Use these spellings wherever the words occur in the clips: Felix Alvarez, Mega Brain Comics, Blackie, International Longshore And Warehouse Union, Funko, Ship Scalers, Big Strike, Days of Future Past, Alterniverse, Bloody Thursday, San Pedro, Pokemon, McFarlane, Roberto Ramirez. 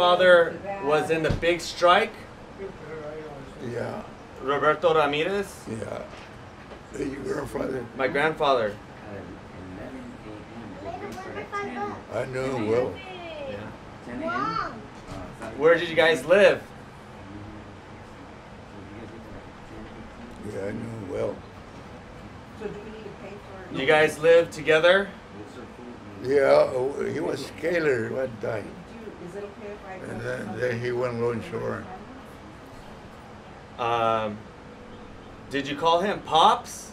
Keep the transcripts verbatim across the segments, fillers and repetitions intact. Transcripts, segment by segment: father was in the big strike. Yeah. Roberto Ramirez. Yeah. Your grandfather. My grandfather. I knew him well. Yeah. Where did you guys live? Yeah, I knew him well. You guys lived together? Yeah, he was scaler one time. And then, then he went low-shore. Um, did you call him Pops?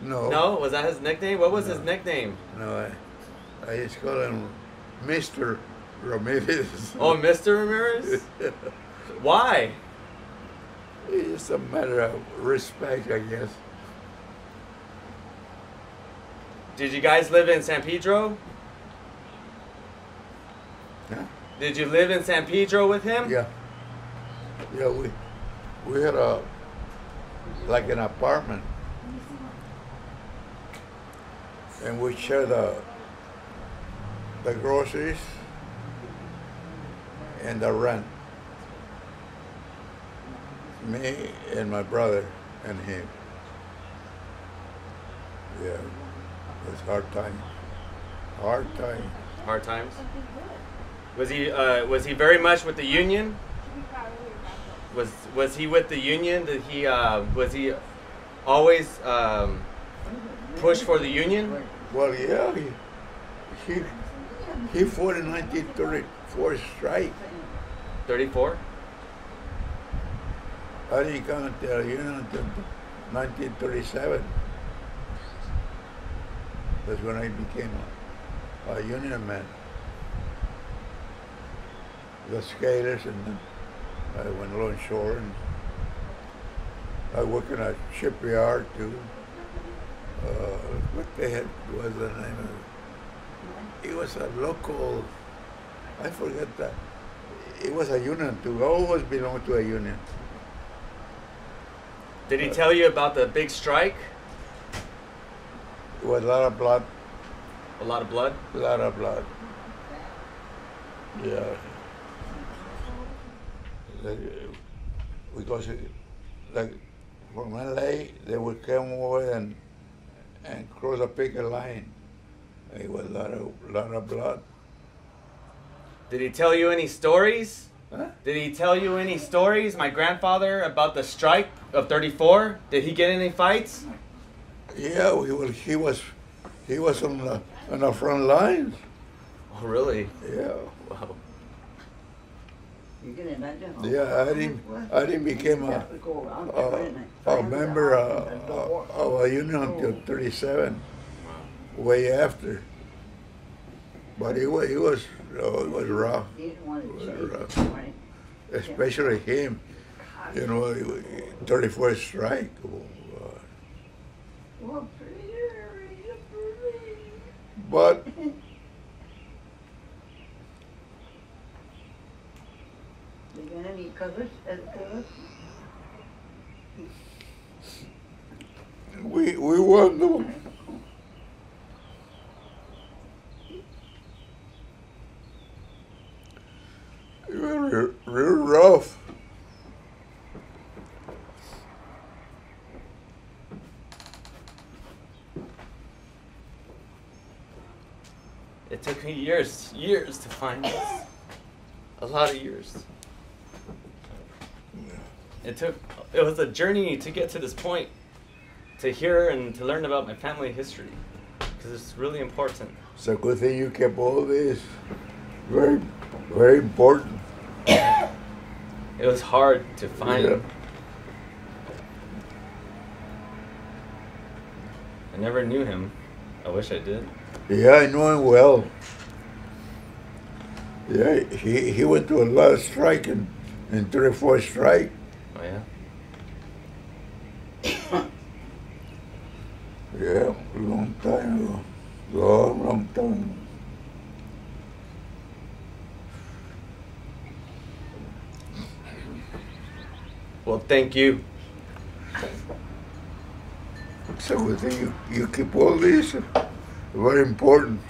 No. No? Was that his nickname? What was no. his nickname? No, I, I just called him Mister Ramirez. Oh, Mister Ramirez? Why? It's just a matter of respect, I guess. Did you guys live in San Pedro? Huh? Did you live in San Pedro with him? Yeah. Yeah, we we had a like an apartment, and we shared the the groceries and the rent. Me and my brother and him. Yeah. It was hard time. Hard time. Hard times. Was he uh, was he very much with the union? Was was he with the union? Did he uh, was he always um, push for the union? Well, yeah, he he, he fought in nineteen thirty-four strike. thirty-four. I didn't come to the union until nineteen thirty-seven. That's when I became a, a union man. The skaters, and then I went onshore, and I worked in a shipyard too. Uh, what the heck was the name of it? It was a local, I forget that. It was a union too. I always belonged to a union. Did he uh, tell you about the big strike? With a lot of blood. A lot of blood? A lot of blood. Yeah. Because, like, from L A, they would come over and and cross a picket line. It was a lot of, lot of blood. Did he tell you any stories? Huh? Did he tell you any stories, my grandfather, about the strike of thirty-four? Did he get any fights? Yeah, he was. He was. He was on the on the front lines. Oh, really? Yeah. Wow. Yeah, I didn't. I didn't became a a, a member uh, of a union until thirty-seven. Way after. But it was. It was. Oh, it was rough. It was rough. Especially him. You know, thirty-fourth strike. But we we won them. It was real rough. It took me years, years to find this. A lot of years. It took, it was a journey to get to this point, to hear and to learn about my family history, because it's really important. It's a good thing you kept all this. Very, very important. It was hard to find. Yeah. I never knew him. I wish I did. Yeah, I know him well. Yeah, he, he went to a lot of strike and, and thirty-four strike. Oh, yeah? Yeah, long time ago. Long, long time ago. Well, thank you. So good thing you, you keep all this. Very important.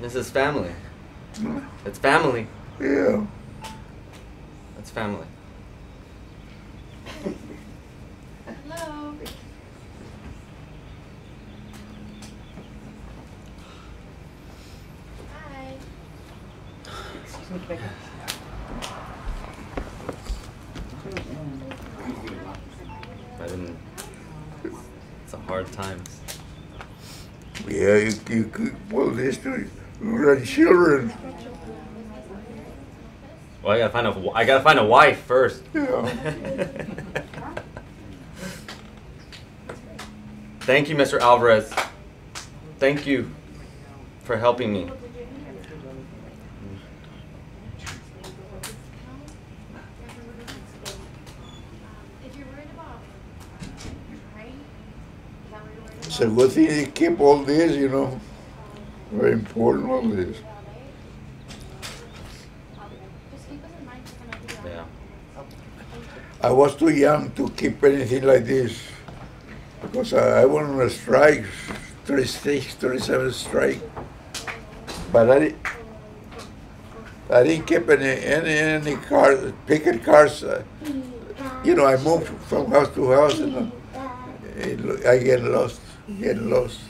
This is family. It's family. Yeah. It's family. Hello. Hi. Excuse me, can I I didn't. It's a hard time. Yeah, you you could pull history. Run children. Well, I gotta find a I gotta find a wife first. Yeah. Thank you, Mister Alvarez. Thank you for helping me. It's a good thing they keep all this, you know. Very important, all this. Yeah. I was too young to keep anything like this because I, I went on a strike, thirty-six, thirty-seven strike. But I, di I didn't keep any any any cars, picket cars. Uh, you know, I moved from house to house, and I, I get lost, get lost.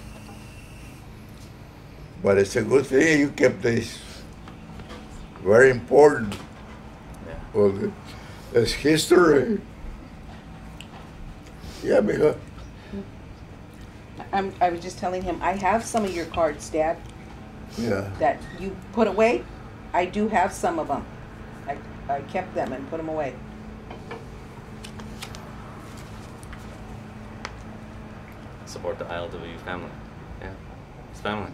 But it's a good thing you kept this. Very important. Yeah. Well, it's history. Yeah, because I'm, I was just telling him I have some of your cards, Dad. Yeah. That you put away. I do have some of them. I I kept them and put them away. Support the I L W family. Yeah, it's family.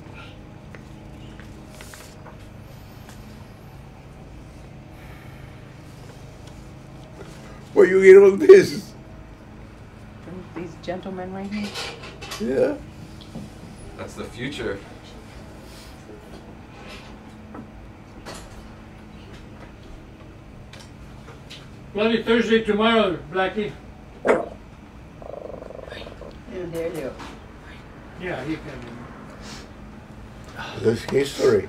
Where you get all this? From these gentlemen right here. Yeah. That's the future. Bloody Thursday tomorrow, Blackie. You dare you. Yeah, he can. This history.